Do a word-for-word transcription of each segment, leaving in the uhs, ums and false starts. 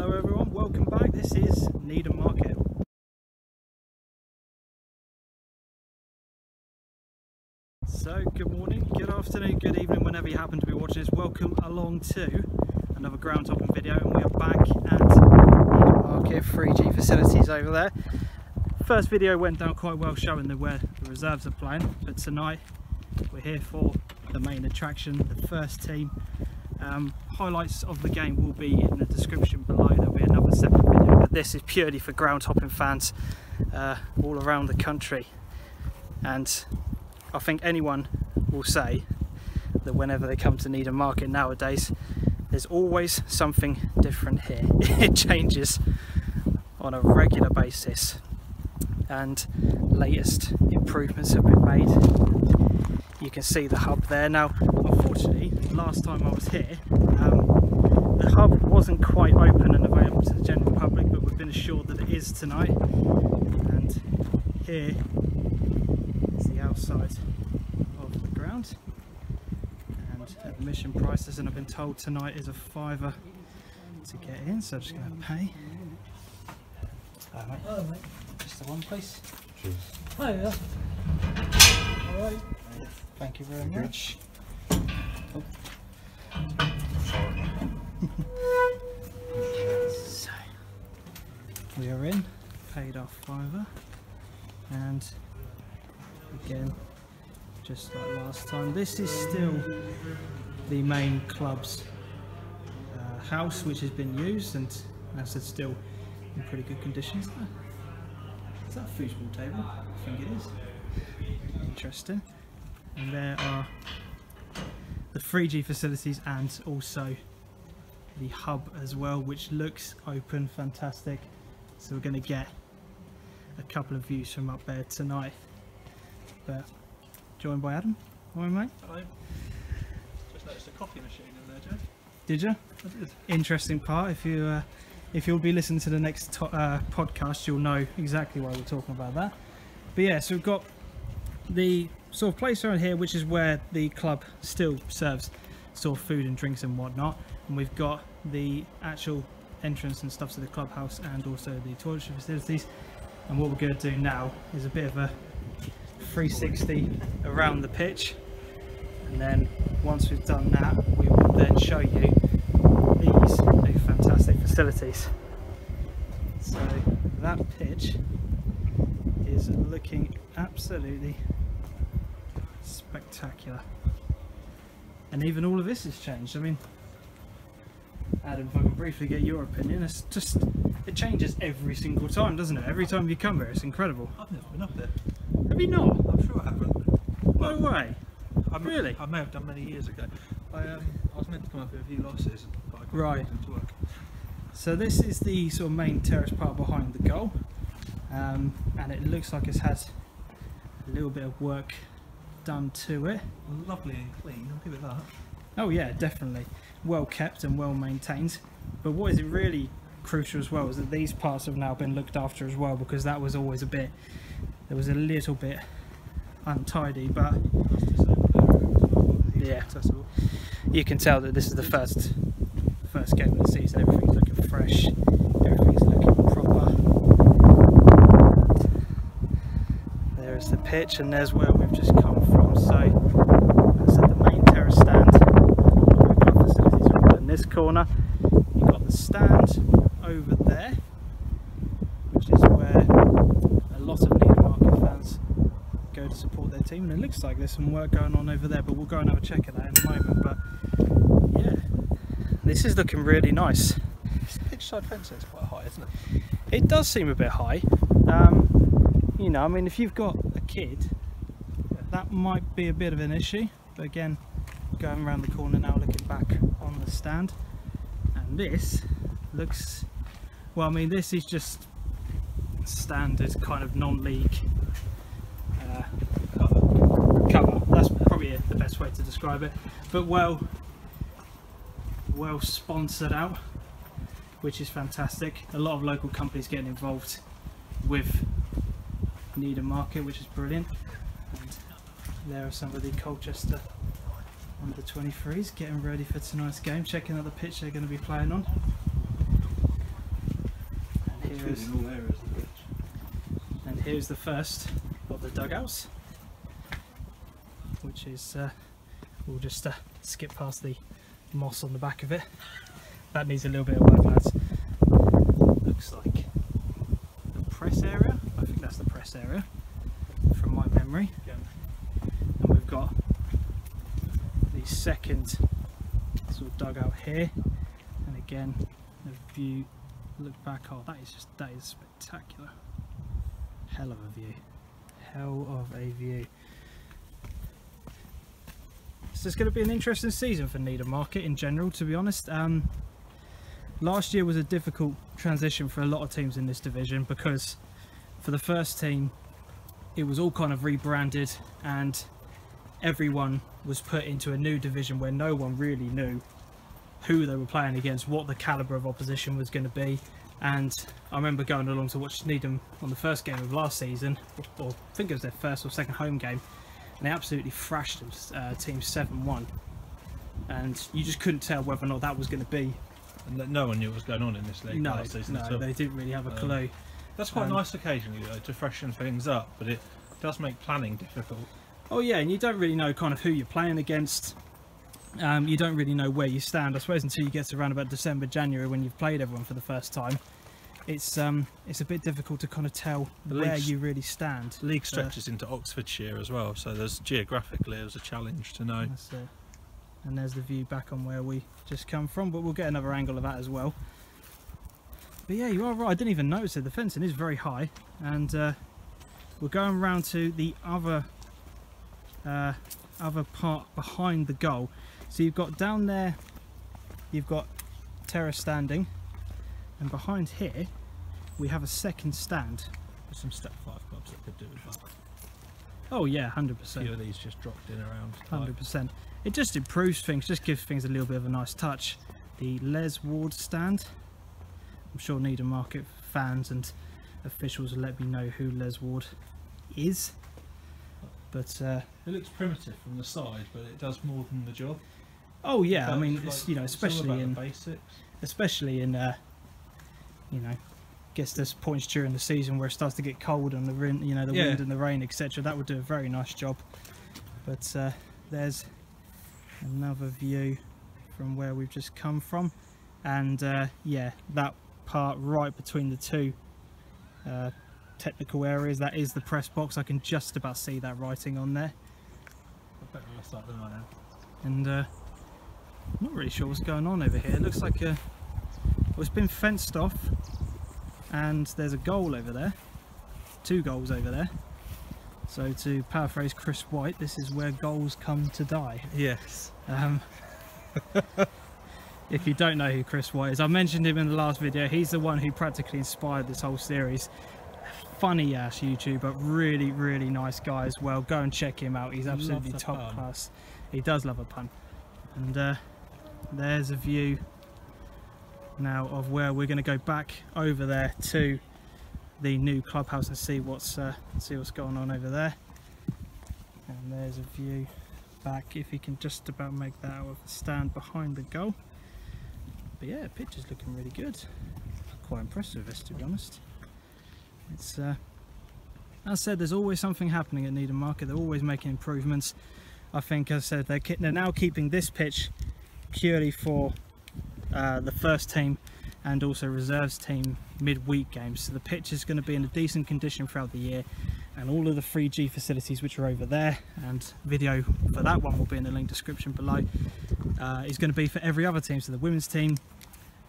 Hello everyone, welcome back. This is Needham Market. So good morning, good afternoon, good evening, whenever you happen to be watching this. Welcome along to another groundtopping video, and we are back at Needham Market three G facilities over there. First video went down quite well, showing the where the reserves are playing, but tonight we're here for the main attraction, the first team. Um, highlights of the game will be in the description below. There'll be another separate video, but this is purely for groundhopping fans uh, all around the country. And I think anyone will say that whenever they come to Needham Market nowadays, there's always something different here. It changes on a regular basis, and latest improvements have been made. You can see the hub there now. Unfortunately, last time I was here, um, the hub wasn't quite open and available to the general public, but we've been assured that it is tonight. And here is the outside of the ground, and admission prices, and I've been told tonight is a fiver to get in, so I'm just going to pay. Hello mate. Hello mate. Just the one please. Cheers. Hiya. Alright. Thank you very Thank much. You. Oh. So we are in, paid our fiver, and again, just like last time, this is still the main club's uh, house, which has been used, and as I said, still in pretty good condition. Is that a football table? I think it is. Interesting. And there are the three G facilities and also the hub as well, which looks open, fantastic. So we're going to get a couple of views from up there tonight. But joined by Adam. Hi mate. Hello. Just noticed a coffee machine in there, Joe. Did you? I did. Interesting part. If you uh, if you'll be listening to the next to uh, podcast, you'll know exactly why we're talking about that. But yeah, so we've got the sort of place around here, which is where the club still serves sort of food and drinks and whatnot, and we've got the actual entrance and stuff to the clubhouse and also the toiletry facilities. And what we're going to do now is a bit of a three sixty around the pitch, and then once we've done that, we will then show you these new fantastic facilities. So that pitch is looking absolutely spectacular, and even all of this has changed. I mean, Adam, if I can briefly get your opinion, it's just, it changes every single time, doesn't it? Every time you come here, it's incredible. I've never been up there. Have you not? I'm sure I haven't. Well, no way. I'm, really? I may have done many years ago. I, um, I was meant to come up here a few last season, but I couldn't right. to work. So this is the sort of main terrace part behind the goal, um, and it looks like it's had a little bit of work done to it. Lovely and clean, I'll give it that. Oh yeah, definitely. Well kept and well maintained. But what is really crucial as well is that these parts have now been looked after as well, because that was always a bit, there was a little bit untidy, but yeah, you can tell that this is the first first game of the season. Everything's looking fresh, everything's looking proper. There is the pitch, and there's where we've just come. So, as I said, the main terrace stand, we've got facilities over in this corner, you've got the stand over there, which is where a lot of Needham Market fans go to support their team, and it looks like there's some work going on over there, but we'll go and have a check at that in a moment. But yeah, this is looking really nice. The pitch side fencing is quite high, isn't it? It does seem a bit high, um, you know, I mean, if you've got a kid, that might be a bit of an issue. But again, going around the corner now, looking back on the stand, and this looks, well, I mean, this is just standard kind of non-league uh, cover. That's probably the best way to describe it, but well well sponsored out, which is fantastic. A lot of local companies getting involved with Needham Market, which is brilliant. And there are some of the Colchester under twenty-threes getting ready for tonight's game, checking out the pitch they're going to be playing on. Because in all areas of the pitch. And here's the first of the dugouts, which is uh, we'll just uh, skip past the moss on the back of it. That needs a little bit of work, lads. Looks like the press area. I think that's the press area from my memory. Yeah. And we've got the second sort of dugout here, and again the view. Look back. Oh, that is just that is spectacular. Hell of a view. Hell of a view. So it's going to be an interesting season for Needham Market in general, to be honest. Um, last year was a difficult transition for a lot of teams in this division, because for the first team it was all kind of rebranded and everyone was put into a new division where no one really knew who they were playing against, what the calibre of opposition was going to be. And I remember going along to watch Needham on the first game of last season, or, or I think it was their first or second home game, and they absolutely thrashed them, uh, team seven one, and you just couldn't tell whether or not that was going to be. And no one knew what was going on in this league. No, last season no, they didn't really have a clue. Um, that's quite um, nice occasionally though, to freshen things up, but it does make planning difficult. Oh yeah, and you don't really know kind of who you're playing against. Um, you don't really know where you stand, I suppose, until you get to around about December, January, when you've played everyone for the first time. It's um, it's a bit difficult to kind of tell the where you really stand. The league stretches uh, into Oxfordshire as well, so there's geographically there's a challenge to know. That's it. And there's the view back on where we just come from, but we'll get another angle of that as well. But yeah, you are right. I didn't even notice it. The fencing is very high, and uh, we're going round to the other uh, other part behind the goal. So you've got down there, you've got terrace standing, and behind here we have a second stand. There's some step five clubs that could do with that. Oh yeah, one hundred percent. A few of these just dropped in around. one hundred percent. It just improves things, just gives things a little bit of a nice touch. The Les Ward stand. I'm sure Needham Market fans and officials will let me know who Les Ward is. But uh, it looks primitive from the side, but it does more than the job. Oh yeah, so I mean, it's, like, it's, you know, especially it's in the basics, especially in uh, you know, guess there's points during the season where it starts to get cold and the wind, you know, the yeah. wind and the rain, et cetera. That would do a very nice job. But uh, there's another view from where we've just come from, and uh, yeah, that part right between the two. Uh, technical areas, that is the press box. I can just about see that writing on there. I bet that's that than I am. And uh, I'm not really sure what's going on over here. It looks like a, well, it's been fenced off, and there's a goal over there, two goals over there. So to paraphrase Chris White, this is where goals come to die. Yes. Um, if you don't know who Chris White is, I mentioned him in the last video. He's the one who practically inspired this whole series. Funny ass YouTuber, really really nice guy as well. Go and check him out, he's absolutely top pun. class. He does love a pun. And uh, there's a view now of where we're going to go back over there to the new clubhouse and see what's uh, see what's going on over there. And there's a view back, if you can just about make that out of the stand behind the goal. But yeah, the pitch is looking really good. Quite impressive this, to be honest. It's, uh, as I said, there's always something happening at Needham Market. They're always making improvements. I think, as I said, they're, they're now keeping this pitch purely for uh, the first team and also reserves team midweek games. So the pitch is going to be in a decent condition throughout the year, and all of the three G facilities which are over there, and video for that one will be in the link description below, uh, is going to be for every other team. So the women's team,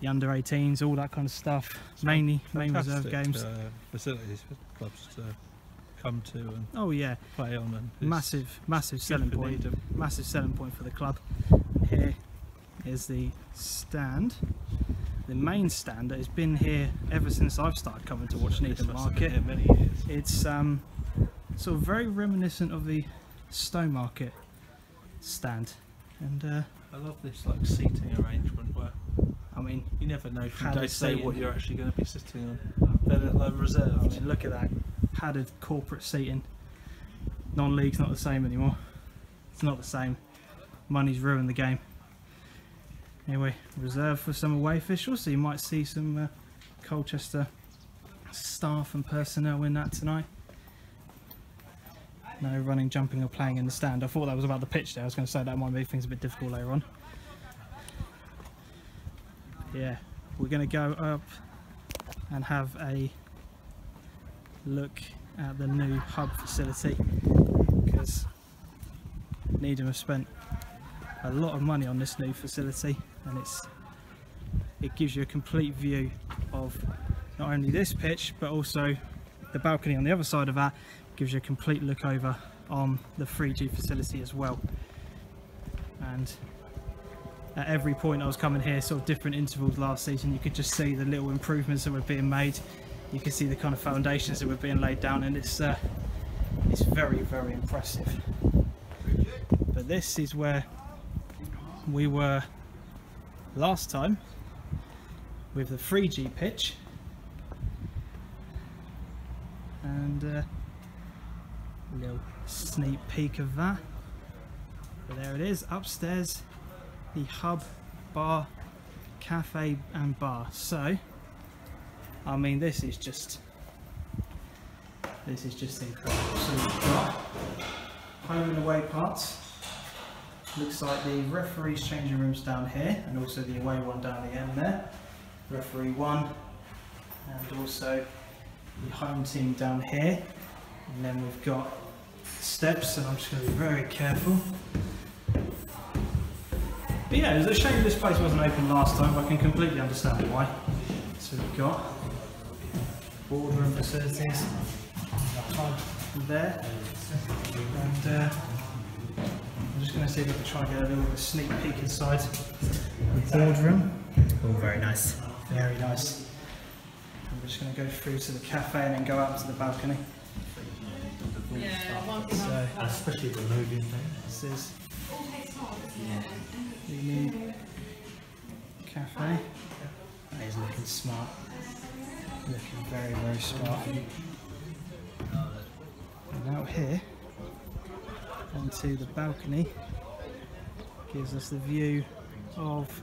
the under eighteens, all that kind of stuff. It's mainly main reserve games. Uh, facilities for clubs to come to and oh yeah, play on. And massive, massive selling point. Massive selling point for the club. Here is the stand, the main stand that has been here ever since I've started coming to watch Needham Market. Been here many years. It's um, sort of very reminiscent of the Stone Market stand, and uh, I love this like seating arrangement where. I mean, you never know from day to day what you're actually going to be sitting on. They're like reserved. I mean, look at that padded corporate seating. Non-league's not the same anymore. It's not the same. Money's ruined the game. Anyway, reserved for some away officials, so you might see some uh, Colchester staff and personnel in that tonight. No running, jumping or playing in the stand. I thought that was about the pitch there. I was going to say that might make things a bit difficult later on. Yeah, we're going to go up and have a look at the new hub facility, because Needham have spent a lot of money on this new facility, and it's it gives you a complete view of not only this pitch but also the balcony on the other side of that. Gives you a complete look over on the three G facility as well. And at every point I was coming here, sort of different intervals last season, you could just see the little improvements that were being made. You could see the kind of foundations that were being laid down, and it's uh, it's very, very impressive. But this is where we were last time with the three G pitch, and uh, a little sneak peek of that. But there it is, upstairs, the hub, bar, cafe and bar. So I mean, this is just this is just incredible. So we've got home and away parts. Looks like the referees changing rooms down here, and also the away one down the end there. Referee one, and also the home team down here. And then we've got steps, and I'm just going to be very careful. But yeah, it was a shame this place wasn't open last time, but I can completely understand why. So we've got boardroom facilities there, and uh, I'm just going to see if I can try and get a little bit of sneak peek inside the boardroom. Oh, very nice. Very nice. I'm just going to go through to the cafe and then go out to the balcony. Yeah, so, especially the moving thing. This is the new cafe. That is looking smart. Looking very, very smart. And out here, onto the balcony, gives us the view of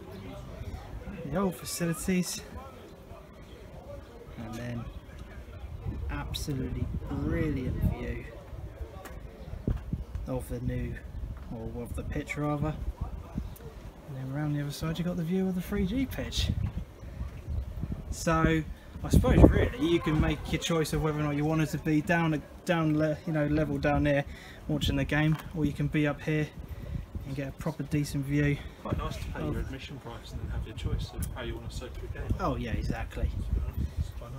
the old facilities, and then absolutely brilliant view of the new, or of the pitch rather. And then around the other side you've got the view of the three G pitch. So I suppose really you can make your choice of whether or not you wanted to be down down you know level down there watching the game, or you can be up here and get a proper decent view. Quite nice to pay of... your admission price and then have your choice of how you want to soak your game. Oh yeah, exactly.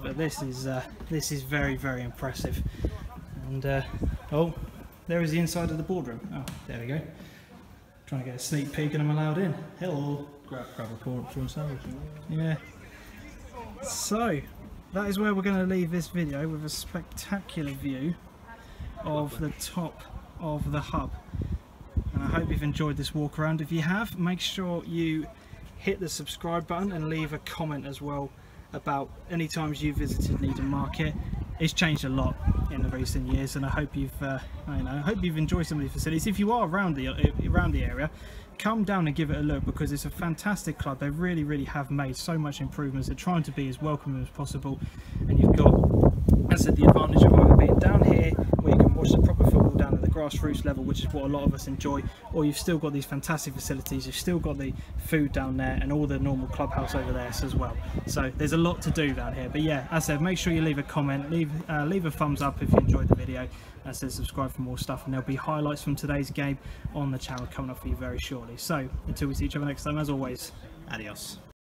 But this is uh, this is very, very impressive. And uh, oh, there is the inside of the boardroom. Oh, there we go. Trying to get a sneak peek and I'm allowed in. Hello. Grab, grab a corner for ourselves. Yeah. So that is where we're going to leave this video, with a spectacular view of the top of the hub. And I hope you've enjoyed this walk around. If you have, make sure you hit the subscribe button and leave a comment as well about any times you visited Needham Market. It's changed a lot in the recent years, and I hope you've uh, I don't know, I hope you've enjoyed some of the facilities. If you are around the around the area, come down and give it a look, because it's a fantastic club. They really, really have made so much improvements. They're trying to be as welcoming as possible, and you've got, as I said, the advantage of either being down here where you can watch the proper football down at the grassroots level, which is what a lot of us enjoy, or you've still got these fantastic facilities, you've still got the food down there and all the normal clubhouse over there as well. So there's a lot to do down here. But yeah, as I said, make sure you leave a comment, leave uh, leave a thumbs up if you enjoyed the video, and said subscribe for more stuff, and there'll be highlights from today's game on the channel coming up for you very shortly. So until we see each other next time, as always, adios.